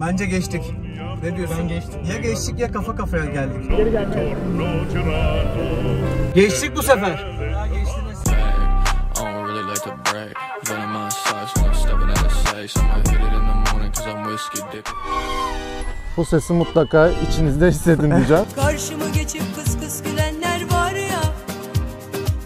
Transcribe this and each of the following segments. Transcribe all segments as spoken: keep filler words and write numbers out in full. Bence geçtik. Ne diyorsun? Geçtik. Ya geçtik ya kafa kafaya geldik. Geri geldik. Geçtik bu sefer. Ya geçtiniz. Bu sesi mutlaka içinizde hissedin diyeceğim. Karşımı geçip kıs kıs gülenler var ya,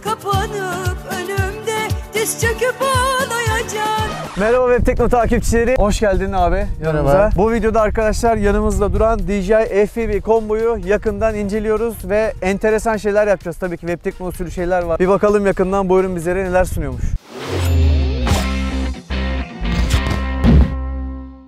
kapanıp önümde diz çöküp ağlayacak. Merhaba Webtekno takipçileri. Hoş geldin abi yanımıza. Merhaba. Bu videoda arkadaşlar yanımızda duran D J I F P V komboyu yakından inceliyoruz ve enteresan şeyler yapacağız. Tabii ki Webtekno usulü şeyler var. Bir bakalım yakından bu ürün bizlere neler sunuyormuş.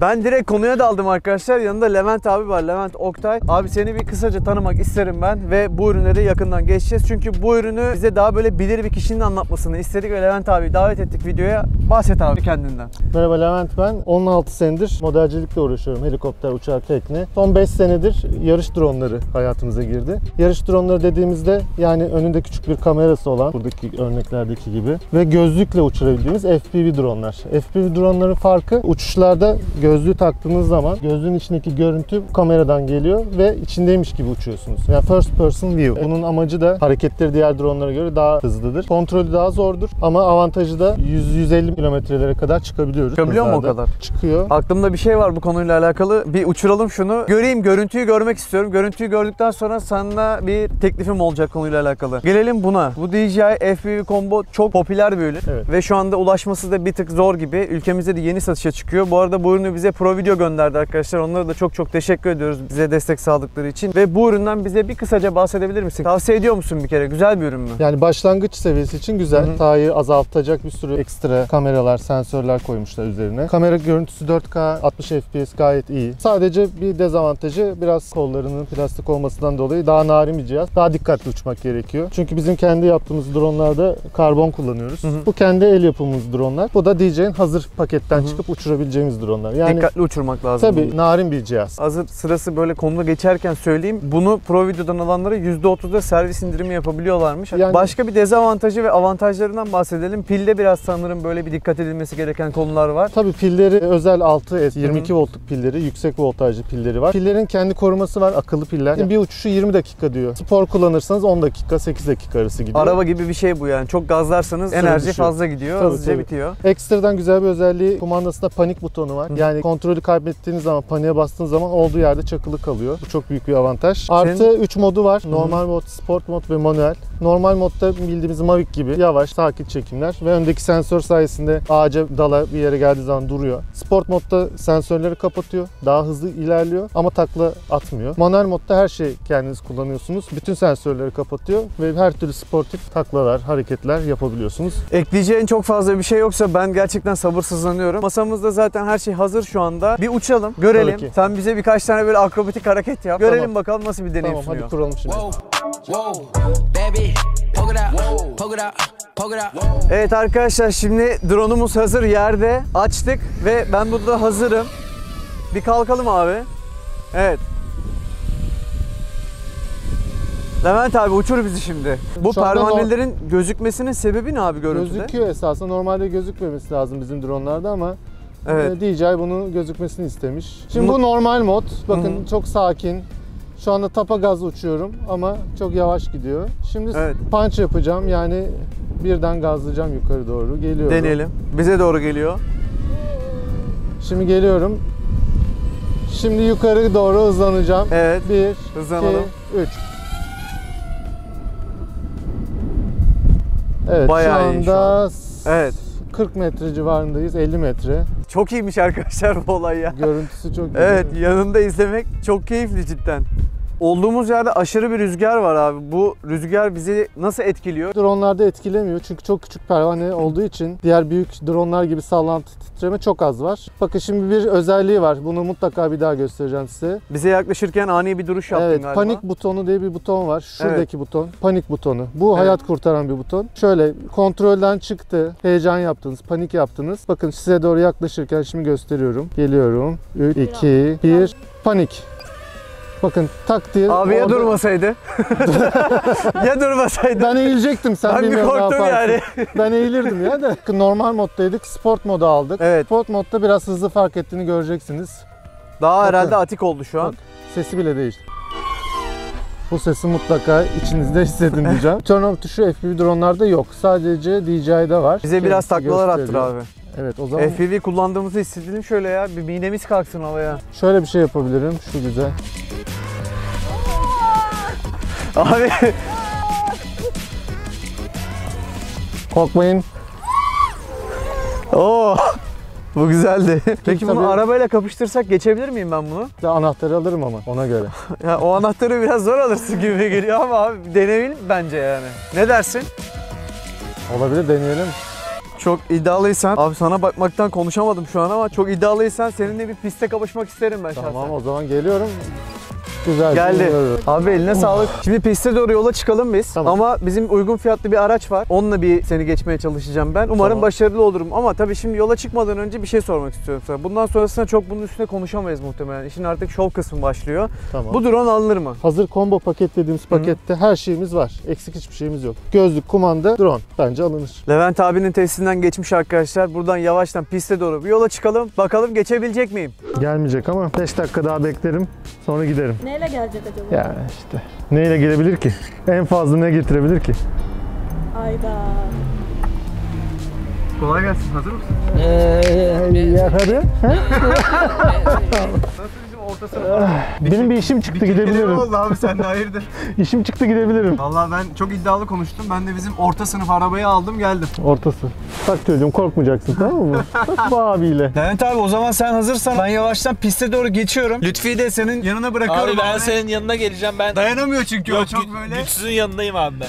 Ben direkt konuya daldım arkadaşlar. Yanında Levent abi var. Levent Oktay. Abi seni bir kısaca tanımak isterim ben ve bu ürünleri yakından geçeceğiz. Çünkü bu ürünü bize daha böyle bilir bir kişinin anlatmasını istedik ve Levent abi davet ettik videoya. Bahset abi kendinden. Merhaba Levent ben. on altı senedir modelcilikle uğraşıyorum. Helikopter, uçak, tekne. Son beş senedir yarış dronları hayatımıza girdi. Yarış dronları dediğimizde yani önünde küçük bir kamerası olan buradaki örneklerdeki gibi ve gözlükle uçurabildiğimiz F P V dronlar. F P V dronların farkı uçuşlarda gözlüğü taktığınız zaman gözlüğün içindeki görüntü kameradan geliyor ve içindeymiş gibi uçuyorsunuz. Yani first person view. Bunun amacı da hareketleri diğer dronlara göre daha hızlıdır. Kontrolü daha zordur ama avantajı da yüz yüz elli kilometrelere kadar çıkabiliyoruz. Çıkabiliyor mu o kadar? Çıkıyor. Aklımda bir şey var bu konuyla alakalı. Bir uçuralım şunu. Göreyim, görüntüyü görmek istiyorum. Görüntüyü gördükten sonra sana bir teklifim olacak konuyla alakalı. Gelelim buna. Bu D J I F P V combo çok popüler bir ürün. Evet. Ve şu anda ulaşması da bir tık zor gibi. Ülkemizde de yeni satışa çıkıyor. Bu arada bu ürünü bize Pro Video gönderdi arkadaşlar. Onlara da çok çok teşekkür ediyoruz bize destek sağladıkları için. Ve bu üründen bize bir kısaca bahsedebilir misin? Tavsiye ediyor musun bir kere? Güzel bir ürün mü? Yani başlangıç seviyesi için güzel. Hatayı azaltacak bir sürü ekstra kameralar, sensörler koymuşlar üzerine. Kamera görüntüsü dört K, altmış F P S gayet iyi. Sadece bir dezavantajı biraz kollarının plastik olmasından dolayı daha narin bir cihaz. Daha dikkatli uçmak gerekiyor. Çünkü bizim kendi yaptığımız dronlarda karbon kullanıyoruz. Hı hı. Bu kendi el yapımız dronlar. Bu da D J'in hazır paketten hı hı. çıkıp uçurabileceğimiz dronlar. Yani Yani, dikkatli uçurmak lazım. Tabii narin bir cihaz. Hazır sırası böyle konuda geçerken söyleyeyim. Bunu Pro Video'dan alanlara yüzde otuzda servis indirimi yapabiliyorlarmış. Yani, başka bir dezavantajı ve avantajlarından bahsedelim. Pilde biraz sanırım böyle bir dikkat edilmesi gereken konular var. Tabii pilleri özel altı S, yirmi iki Hı-hı. voltluk pilleri, yüksek voltajlı pilleri var. Pillerin kendi koruması var, akıllı piller. Yani bir uçuşu yirmi dakika diyor. Spor kullanırsanız on dakika, sekiz dakika arası gidiyor. Araba gibi bir şey bu yani. Çok gazlarsanız sürü enerji düşüyor. Fazla gidiyor, tabii, hızlıca tabii. bitiyor. Ekstradan güzel bir özelliği, kumandasında panik butonu var. Hı-hı. Yani kontrolü kaybettiğiniz zaman, paniğe bastığınız zaman olduğu yerde çakılı kalıyor. Bu çok büyük bir avantaj. Artı Senin... üç modu var. Normal Hı-hı. mod, sport mod ve manuel. Normal modda bildiğimiz Mavic gibi yavaş, sakin çekimler ve öndeki sensör sayesinde ağaca, dala bir yere geldiği zaman duruyor. Sport modda sensörleri kapatıyor. Daha hızlı ilerliyor ama takla atmıyor. Manuel modda her şeyi kendiniz kullanıyorsunuz. Bütün sensörleri kapatıyor ve her türlü sportif taklalar, hareketler yapabiliyorsunuz. Ekleyeceğin çok fazla bir şey yoksa ben gerçekten sabırsızlanıyorum. Masamızda zaten her şey hazır şu anda. Bir uçalım, görelim. Sen bize birkaç tane böyle akrobatik hareket yap. Görelim tamam. bakalım nasıl bir deneyim tamam, sunuyor. Hadi kuralım şimdi. Evet arkadaşlar şimdi drone'umuz hazır yerde. Açtık ve ben burada hazırım. Bir kalkalım abi. Evet. Levent abi uçur bizi şimdi. Bu pervanelerin gözükmesinin sebebi ne abi görüntüde? Gözüküyor esasında. Normalde gözükmemesi lazım bizim drone'larda ama evet. D J I bunun gözükmesini istemiş. Şimdi bu normal mod. Bakın Hı-hı. çok sakin. Şu anda tapa gazla uçuyorum ama çok yavaş gidiyor. Şimdi evet. punch yapacağım yani birden gazlayacağım yukarı doğru. Geliyorum. Deneyelim. Bize doğru geliyor. Şimdi geliyorum. Şimdi yukarı doğru hızlanacağım. Evet. bir, hızlanalım. iki, üç. Evet bayağı şu anda şu an. Evet. kırk metre civarındayız, elli metre. Çok iyiymiş arkadaşlar bu olay ya. Görüntüsü çok iyi. Evet, yanında izlemek çok keyifli cidden. Olduğumuz yerde aşırı bir rüzgar var abi. Bu rüzgar bizi nasıl etkiliyor? Dronlarda etkilemiyor çünkü çok küçük pervane olduğu için diğer büyük dronlar gibi sallantı, titreme çok az var. Bakın şimdi bir özelliği var. Bunu mutlaka bir daha göstereceğim size. Bize yaklaşırken ani bir duruş yaptın evet, galiba. Panik butonu diye bir buton var. Şuradaki evet. buton. Panik butonu. Bu evet. hayat kurtaran bir buton. Şöyle kontrolden çıktı. Heyecan yaptınız. Panik yaptınız. Bakın size doğru yaklaşırken şimdi gösteriyorum. Geliyorum. üç, iki, bir. Panik. Bakın tak diye. Abi ya durmasaydı? ya durmasaydı? Ben eğilecektim sen bilmiyorum ne yaparsın. Yani. Ben eğilirdim ya da. Normal moddaydık, sport modu aldık. Evet. Sport modda biraz hızlı fark ettiğini göreceksiniz. Daha bakın, herhalde atik oldu şu an. Bak, sesi bile değişti. Bu sesi mutlaka içinizde hissedin diyeceğim. Turn off tuşu F P V dronlarda yok. Sadece D J I'da var. Bize kendisi biraz taklalar attır abi. Evet, o zaman F P V kullandığımızı hissedelim şöyle ya. Bir minemiz kalksın havaya. Şöyle bir şey yapabilirim. Şu güzel. Abi. Korkmayın. Oo. Bu güzeldi. Peki bunu tabii... arabayla kapıştırsak geçebilir miyim ben bunu? Ya anahtarı alırım ama ona göre. Ya o anahtarı biraz zor alırsın gibi geliyor ama abi deneyelim bence yani. Ne dersin? Olabilir, deneyelim. Çok iddialıysan, abi sana bakmaktan konuşamadım şu an ama çok iddialıysan seninle bir piste kapışmak isterim ben şahsen. Tamam, o zaman geliyorum. Güzel. Geldi. Abi eline sağlık. Şimdi piste doğru yola çıkalım biz. Tamam. Ama bizim uygun fiyatlı bir araç var. Onunla bir seni geçmeye çalışacağım ben. Umarım tamam, başarılı olurum. Ama tabii şimdi yola çıkmadan önce bir şey sormak istiyorum sana. Bundan sonrasında çok bunun üstüne konuşamayız muhtemelen. İşin artık şov kısmı başlıyor. Tamam. Bu drone alınır mı? Hazır combo paket dediğimiz pakette, hı, her şeyimiz var. Eksik hiçbir şeyimiz yok. Gözlük, kumanda, drone. Bence alınır. Levent abinin testinden geçmiş arkadaşlar. Buradan yavaştan piste doğru bir yola çıkalım. Bakalım geçebilecek miyim? Gelmeyecek ama beş dakika daha beklerim. Sonra giderim. Neyle gelecek acaba? Ya işte. Neyle gelebilir ki? En fazla ne getirebilir ki? Hayda. Kolay gelsin. Hazır mısın? Eee ya hadi. Nasıl bizim orta sınıf? Benim bir işim çıktı, gidebilirim. Ne oldu abi sen de hayırdır? İşim çıktı, gidebilirim. Vallahi ben çok iddialı konuştum. Ben de bizim orta sınıf arabayı aldım geldim. Ortası. Bak çocuğum, korkmayacaksın tamam mı? Bak bu abiyle. Levent abi o zaman sen hazırsan ben yavaştan piste doğru geçiyorum. Lütfi'yi de senin yanına bırakıyorum. Abi ben abi. senin yanına geleceğim ben. Dayanamıyor çünkü. Yok, o çok gü böyle. Güçsüzün yanındayım abi ben.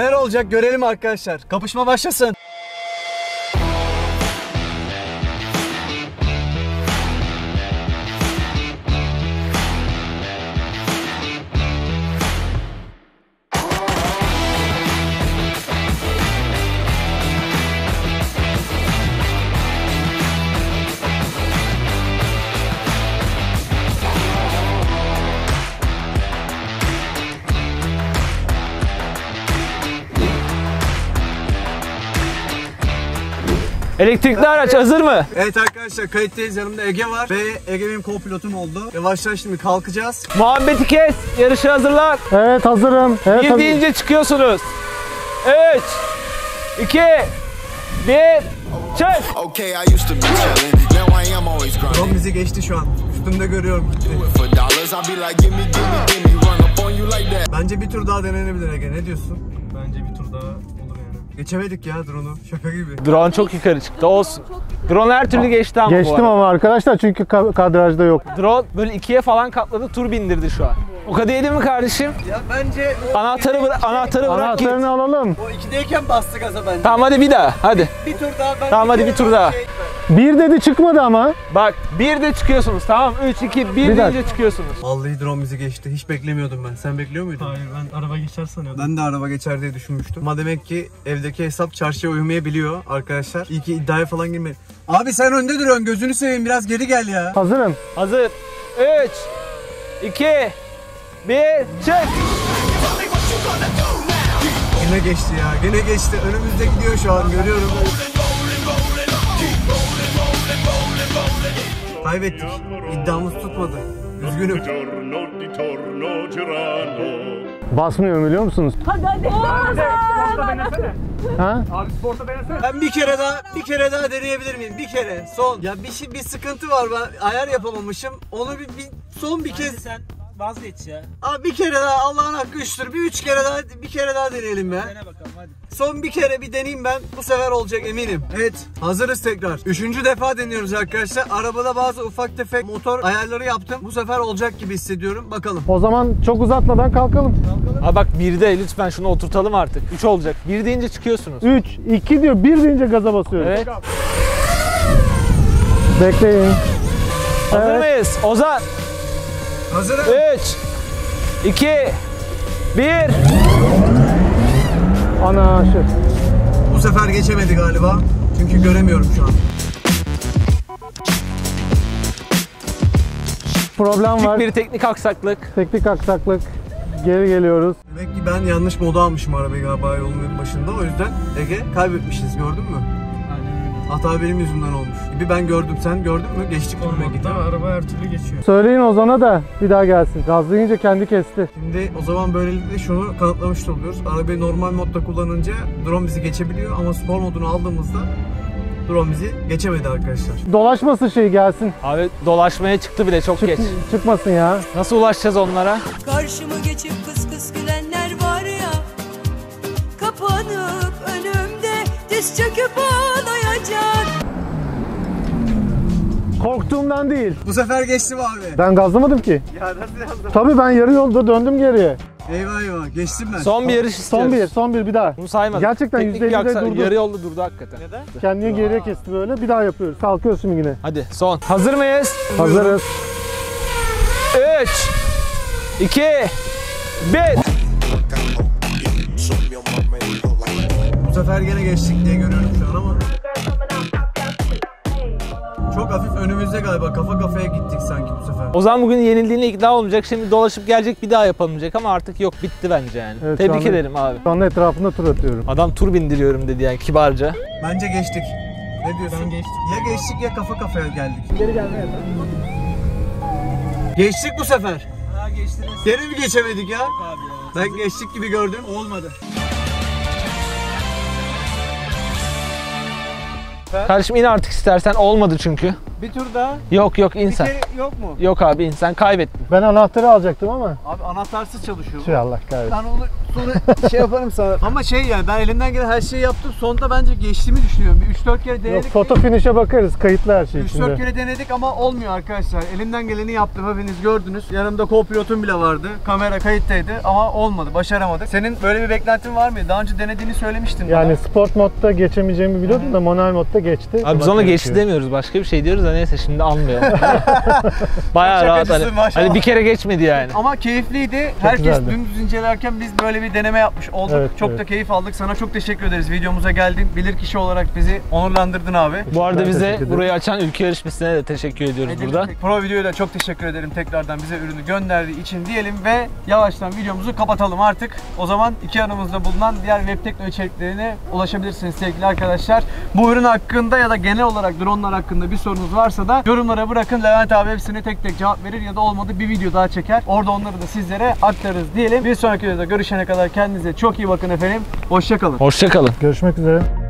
Neler olacak görelim arkadaşlar. Kapışma başlasın. Elektrikli araç hazır mı? Evet arkadaşlar, kayıttayız. Yanımda Ege var ve Ege benim co-pilotum oldu. Yavaştan şimdi kalkacağız. Muhabbeti kes, yarışa hazırlan. Evet hazırım. Evet, bir deyince çıkıyorsunuz. üç, iki, bir, çık! Çok bizi geçti şu an. Üstümde görüyorum. Bence bir tur daha denenebilir Ege, ne diyorsun? Bence bir tur daha. Geçemedik ya drone'u, şaka gibi. Drone çok yukarı çıktı, olsun. Drone her türlü geçti ama. Geçtim ama arkadaşlar çünkü kadrajda yok. Drone böyle ikiye falan katladı, tur bindirdi şu an. O kadar yedi mi kardeşim? Ya bence... Anahtarı, bıra şey, anahtarı bırak anahtarını git. Anahtarını alalım. O ikideyken bastı gaza bence. Tamam hadi bir daha, hadi. Bir, bir tur daha. Ben tamam hadi bir tur daha. Şey, bir dedi çıkmadı ama. Bak bir de çıkıyorsunuz tamam, üç, iki, bir deyince çıkıyorsunuz. Vallahi drone bizi geçti, hiç beklemiyordum ben. Sen bekliyor muydun? Hayır, ben araba geçer sanıyordum. Ben de araba geçer diye düşünmüştüm. Ama demek ki evdeki hesap çarşıya uymayabiliyor arkadaşlar. İyi ki iddiaya falan girmedi. Abi sen önde duruyorsun, gözünü seveyim biraz geri gel ya. Hazırım. Hazır. üç, iki, bir, çık! Yine geçti ya, yine geçti. Önümüzde gidiyor şu an, görüyorum. Kaybettik. İddiamız tutmadı. Üzgünüm. Basmıyor biliyor musunuz? Hadi hadi. Ha? Abi sporta denesene. Ben bir kere daha, bir kere daha deneyebilir miyim? Bir kere, son. Ya bir şey, bir sıkıntı var, ben ayar yapamamışım. Onu bir, bir son bir kez. Sen vazgeç ya. Abi bir kere daha, Allah'ın hakkı üçtür. Bir üç kere daha, bir kere daha deneyelim ya. Dene bakalım hadi. Son bir kere bir deneyeyim ben. Bu sefer olacak eminim. Evet, hazırız tekrar. Üçüncü defa deniyoruz arkadaşlar. Arabada bazı ufak tefek motor ayarları yaptım. Bu sefer olacak gibi hissediyorum. Bakalım. O zaman çok uzatmadan kalkalım. Kalkalım. Abi bak birde lütfen şunu oturtalım artık. üç olacak. bir deyince çıkıyorsunuz. üç, iki diyor. bir deyince gaza basıyoruz. Evet. Bekleyin. Hazır evet. mıyız? Ozan. Hazırım. üç, iki, bir. Ana şık. Bu sefer geçemedi galiba. Çünkü göremiyorum şu an. Problem Küçük var. Bir teknik aksaklık. Teknik aksaklık. Geri geliyoruz. Demek ki ben yanlış moda almışım arabayı galiba yolun başında. O yüzden Ege kaybetmişiz, gördün mü? Aynen. Hata benim yüzümden olmuş gibi ben gördüm. Sen gördün mü? Geçtik durumda. Araba her türlü geçiyor. Söyleyin Ozan'a da bir daha gelsin. Gazlayınca kendi kesti. Şimdi o zaman böylelikle şunu kanıtlamış oluyoruz. Arabayı normal modda kullanınca drone bizi geçebiliyor ama spor modunu aldığımızda drone bizi geçemedi arkadaşlar. Dolaşmasın şey gelsin. Abi dolaşmaya çıktı bile çok Çık, geç. Çıkmasın ya. Nasıl ulaşacağız onlara? Karşımı geçip kıs kıs gülenler var ya. Kapanıp önümde diz çöküp ağlayacak. Korktuğumdan değil. Bu sefer geçtim abi. Ben gazlamadım ki. Ya nasıl gazlamadım? Tabii ben yarı yolda döndüm geriye. Eyvah eyvah geçtim ben. Son bir yarış istiyoruz. Son bir, son bir bir daha. Bunu saymadım. Gerçekten yüzde ellide durdu. Yarı yolda durdu hakikaten. Neden? Kendini geriye kesti böyle. Bir daha yapıyoruz. Kalkıyoruz şimdi yine. Hadi son. Hazır mıyız? Hazırız. üç iki bir. Bu sefer gene geçtik diye görüyorum şu an ama. Çok hafif önümüzde galiba, kafa kafaya gittik sanki bu sefer. Ozan bugün yenildiğine ikna olmayacak, şimdi dolaşıp gelecek bir daha yapamayacak ama artık yok, bitti bence yani. Evet, tebrik ederim abi. Şu anda etrafında tur atıyorum. Adam tur bindiriyorum dedi yani kibarca. Bence geçtik. Ne diyorsun? Ben geçtim. Ya geçtik ya kafa kafaya geldik. Geri gelmeye tamam. Geçtik bu sefer. Ha geçtiniz. Geri mi geçemedik ya? Abi ya. Ben geçtik gibi gördüm, olmadı. Kardeşim in artık istersen, olmadı çünkü. Bir tur daha. Yok yok in sen. Yok mu? Yok abi in sen, kaybettin. Ben anahtarı alacaktım ama. Abi anahtarsız çalışıyor. Şu Allah kahretsin. Ben onu sonra şey yaparım sana. Ama şey yani ben elimden gelen her şeyi yaptım. Sonunda bence geçtiğimi düşünüyorum. Bir üç dört kere denedik. Yok, foto finişe bakarız, kayıtlı her şey içinde. üç dört kere denedik ama olmuyor arkadaşlar. Elimden geleni yaptım, hepiniz gördünüz. Yanımda co-pilotum bile vardı. Kamera kayıttaydı ama olmadı, başaramadık. Senin böyle bir beklentin var mıydı? Daha önce denediğini söylemiştin yani bana. Yani sport modda geçemeyeceğimi biliyordum Hı -hı. da manuel modda geçti. Abi biz ona geçti demiyoruz, başka bir şey diyoruz. Neyse şimdi almayalım. Bayağı rahat hani, hani bir kere geçmedi yani. Ama keyifliydi. Çok herkes güzeldi. Dümdüz incelerken biz böyle bir deneme yapmış olduk. Evet, çok evet. da keyif aldık. Sana çok teşekkür ederiz videomuza geldin. Bilirkişi olarak bizi onurlandırdın abi. Bu arada bize burayı açan ülke yarışmasına da teşekkür ediyoruz Edelim. burada. Pro Video'ya da çok teşekkür ederim tekrardan bize ürünü gönderdiği için diyelim ve yavaştan videomuzu kapatalım artık. O zaman iki yanımızda bulunan diğer Webtekno içeriklerine ulaşabilirsiniz sevgili arkadaşlar. Bu ürün hakkında ya da genel olarak dronlar hakkında bir sorunuz var varsa da yorumlara bırakın. Levent abi hepsine tek tek cevap verir ya da olmadı bir video daha çeker. Orada onları da sizlere aktarırız diyelim. Bir sonraki videoda görüşene kadar kendinize çok iyi bakın efendim. Hoşça kalın. Hoşça kalın. Görüşmek üzere.